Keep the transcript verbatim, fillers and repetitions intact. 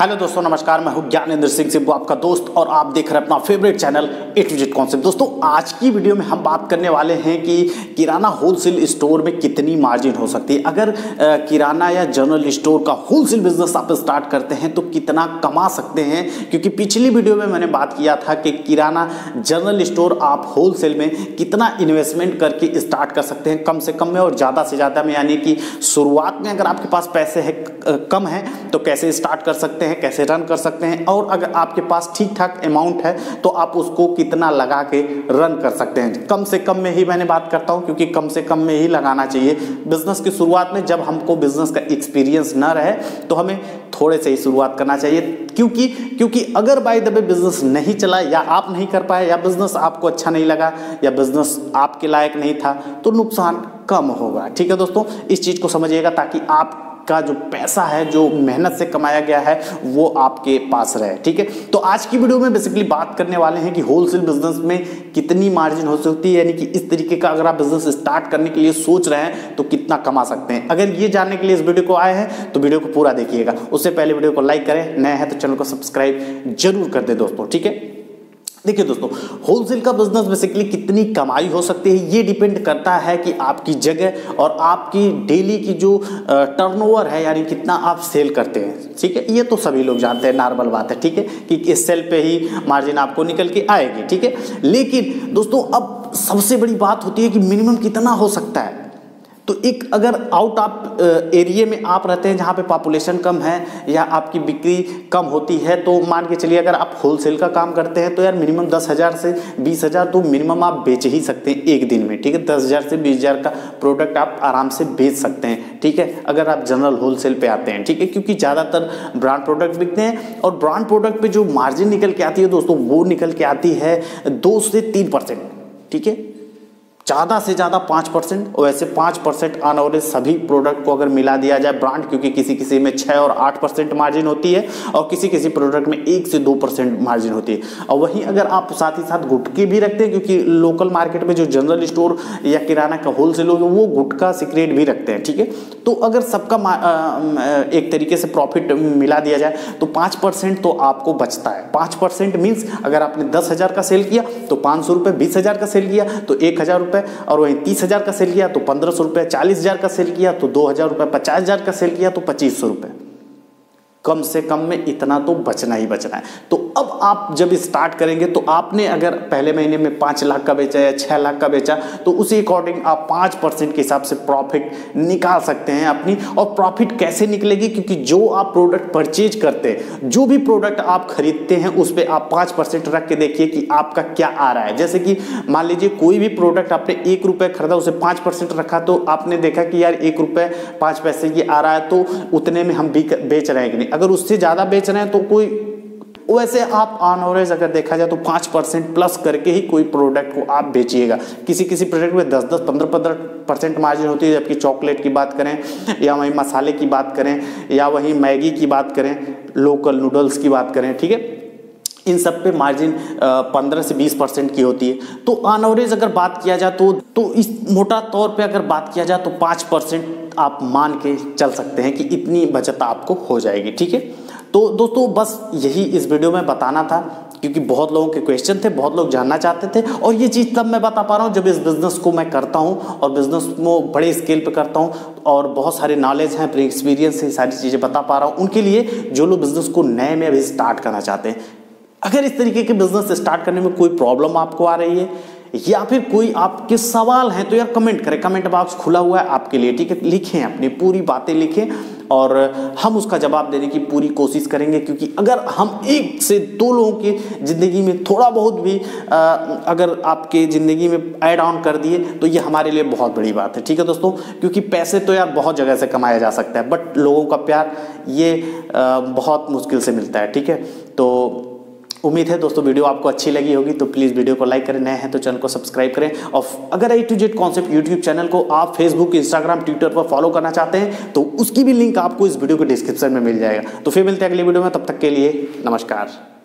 Hello दोस्तों, नमस्कार। मैं हूं ज्ञानेंद्र सिंह सिब्बू, आपका दोस्त, और आप देख रहे हैं अपना favourite channel A to Z concept. दोस्तों, आज की वीडियो में हम बात करने वाले हैं कि किराना होलसेल स्टोर में कितनी मार्जिन हो सकती है। अगर किराना या जनरल स्टोर का होलसेल बिजनेस आप स्टार्ट करते हैं तो कितना कमा सकते हैं, क्योंकि पिछली वीडियो में मैंने बात किया था कि किराना जनरल स्टोर आप होलसेल में कितना इन्वेस्टमेंट करके स्टार्ट कर सकते हैं, कम से कम में और ज़्यादा से ज़्यादा में। यानी कि शुरुआत में अगर आपके पास पैसे है कम है तो कैसे स्टार्ट कर सकते हैं, कैसे रन कर सकते हैं, और अगर आपके पास ठीक ठाक अमाउंट है तो आप उसको कितना लगा के रन कर सकते हैं। कम से कम में ही मैंने बात करता हूं, क्योंकि कम से कम में ही लगाना चाहिए। बिजनेस की शुरुआत में जब हमको बिजनेस का एक्सपीरियंस ना रहे तो हमें थोड़े से ही शुरुआत करना चाहिए, क्योंकि क्योंकि अगर बाय द वे बिजनेस नहीं चला या आप नहीं कर पाए या बिजनेस आपको अच्छा नहीं लगा या बिजनेस आपके लायक नहीं था तो नुकसान कम होगा। ठीक है दोस्तों, इस चीज को समझिएगा ताकि आप का जो पैसा है, जो मेहनत से कमाया गया है, वो आपके पास रहे। ठीक है, तो आज की वीडियो में बेसिकली बात करने वाले हैं कि होलसेल बिजनेस में कितनी मार्जिन हो सकती है, यानी कि इस तरीके का अगर आप बिजनेस स्टार्ट करने के लिए सोच रहे हैं तो कितना कमा सकते हैं। अगर ये जानने के लिए इस वीडियो को आए हैं तो वीडियो को पूरा देखिएगा। उससे पहले वीडियो को लाइक करें, नए हैं तो चैनल को सब्सक्राइब जरूर कर दें दोस्तों। ठीक है, देखिए दोस्तों, होलसेल का बिजनेस बेसिकली कितनी कमाई हो सकती है ये डिपेंड करता है कि आपकी जगह और आपकी डेली की जो टर्नओवर है, यानी कितना आप सेल करते हैं। ठीक है, ये तो सभी लोग जानते हैं, नॉर्मल बात है। ठीक है, कि इस सेल पे ही मार्जिन आपको निकल के आएगी। ठीक है, लेकिन दोस्तों अब सबसे बड़ी बात होती है कि मिनिमम कितना हो सकता है। तो एक अगर आउट ऑफ एरिया में आप रहते हैं जहाँ पे पॉपुलेशन कम है या आपकी बिक्री कम होती है, तो मान के चलिए अगर आप होलसेल का काम करते हैं तो यार मिनिमम दस हज़ार से बीस हज़ार तो मिनिमम आप बेच ही सकते हैं एक दिन में। ठीक है, दस हज़ार से बीस हज़ार का प्रोडक्ट आप आराम से बेच सकते हैं। ठीक है, अगर आप जनरल होलसेल पे आते हैं। ठीक है, क्योंकि ज़्यादातर ब्रांड प्रोडक्ट बिकते हैं और ब्रांड प्रोडक्ट पर जो मार्जिन निकल के आती है दोस्तों, वो निकल के आती है दो से तीन परसेंट ठीक है, ज़्यादा से ज़्यादा पाँच परसेंट। वैसे पाँच परसेंट ऑन एवरेज सभी प्रोडक्ट को अगर मिला दिया जाए ब्रांड, क्योंकि किसी किसी में छः और आठ परसेंट मार्जिन होती है और किसी किसी प्रोडक्ट में एक से दो परसेंट मार्जिन होती है। और वहीं अगर आप साथ ही साथ गुटके भी रखते हैं, क्योंकि लोकल मार्केट में जो जनरल स्टोर या किराना का होलसेल हो वो गुटका सिगरेट भी रखते हैं। ठीक है, तो अगर सबका एक तरीके से प्रॉफिट मिला दिया जाए तो पाँच परसेंट तो आपको बचता है। पाँच परसेंट मीन्स अगर आपने दस हज़ार का सेल किया तो पाँच सौ रुपये, बीस हज़ार का सेल किया तो एक हज़ार रुपये, और वहीं तीस हज़ार का सेल किया तो पंद्रह सौ रुपये, चालीस हज़ार का सेल किया तो दो हज़ार रुपये, पचास हज़ार का सेल किया तो पच्चीस सौ रुपये। कम से कम में इतना तो बचना ही बचना है। तो अब आप जब स्टार्ट करेंगे तो आपने अगर पहले महीने में पाँच लाख का बेचा या छः लाख का बेचा तो उसी अकॉर्डिंग आप पाँच परसेंट के हिसाब से प्रॉफिट निकाल सकते हैं अपनी। और प्रॉफिट कैसे निकलेगी, क्योंकि जो आप प्रोडक्ट परचेज करते हैं, जो भी प्रोडक्ट आप खरीदते हैं उस पर आप पाँच परसेंट रख के देखिए कि आपका क्या आ रहा है। जैसे कि मान लीजिए कोई भी प्रोडक्ट आपने एक रुपये खरीदा, उसे पाँच परसेंट रखा तो आपने देखा कि यार एक रुपये पाँच पैसे ये आ रहा है तो उतने में हम बेच रहे हैं कि नहीं। अगर उससे ज़्यादा बेच रहे हैं तो कोई, वैसे आप ऑन एवरेज अगर देखा जाए तो पाँच परसेंट प्लस करके ही कोई प्रोडक्ट को आप बेचिएगा। किसी किसी प्रोडक्ट में दस दस पंद्रह पंद्रह परसेंट मार्जिन होती है, जबकि चॉकलेट की बात करें या वहीं मसाले की बात करें या वहीं मैगी की बात करें, लोकल नूडल्स की बात करें, ठीक है, इन सब पे मार्जिन पंद्रह से बीस परसेंट की होती है। तो ऑन एवरेज अगर बात किया जाए तो तो इस मोटा तौर पे अगर बात किया जाए तो पाँच परसेंट आप मान के चल सकते हैं कि इतनी बचत आपको हो जाएगी। ठीक है, तो दोस्तों बस यही इस वीडियो में बताना था, क्योंकि बहुत लोगों के क्वेश्चन थे, बहुत लोग जानना चाहते थे, और ये चीज़ तब मैं बता पा रहा हूँ जब इस बिज़नेस को मैं करता हूँ और बिज़नेस को बड़े स्केल पे करता हूँ और बहुत सारे नॉलेज हैं, अपने एक्सपीरियंस से सारी चीज़ें बता पा रहा हूँ उनके लिए जो लोग बिज़नेस को नए में अभी स्टार्ट करना चाहते हैं। अगर इस तरीके के बिज़नेस स्टार्ट करने में कोई प्रॉब्लम आपको आ रही है या फिर कोई आपके सवाल हैं तो यार कमेंट करें, कमेंट बॉक्स खुला हुआ है आपके लिए। ठीक है, लिखें, अपनी पूरी बातें लिखें और हम उसका जवाब देने की पूरी कोशिश करेंगे, क्योंकि अगर हम एक से दो लोगों की ज़िंदगी में थोड़ा बहुत भी आ, अगर आपके ज़िंदगी में ऐड ऑन कर दिए तो ये हमारे लिए बहुत बड़ी बात है। ठीक है दोस्तों, क्योंकि पैसे तो यार बहुत जगह से कमाया जा सकता है, बट लोगों का प्यार ये आ, बहुत मुश्किल से मिलता है। ठीक है, तो उम्मीद है दोस्तों वीडियो आपको अच्छी लगी होगी, तो प्लीज़ वीडियो को लाइक करें, नए हैं तो चैनल को सब्सक्राइब करें। और अगर A to Z concept YouTube channel को आप फेसबुक, इंस्टाग्राम, ट्विटर पर फॉलो करना चाहते हैं तो उसकी भी लिंक आपको इस वीडियो के डिस्क्रिप्शन में मिल जाएगा। तो फिर मिलते हैं अगले वीडियो में, तब तक के लिए नमस्कार।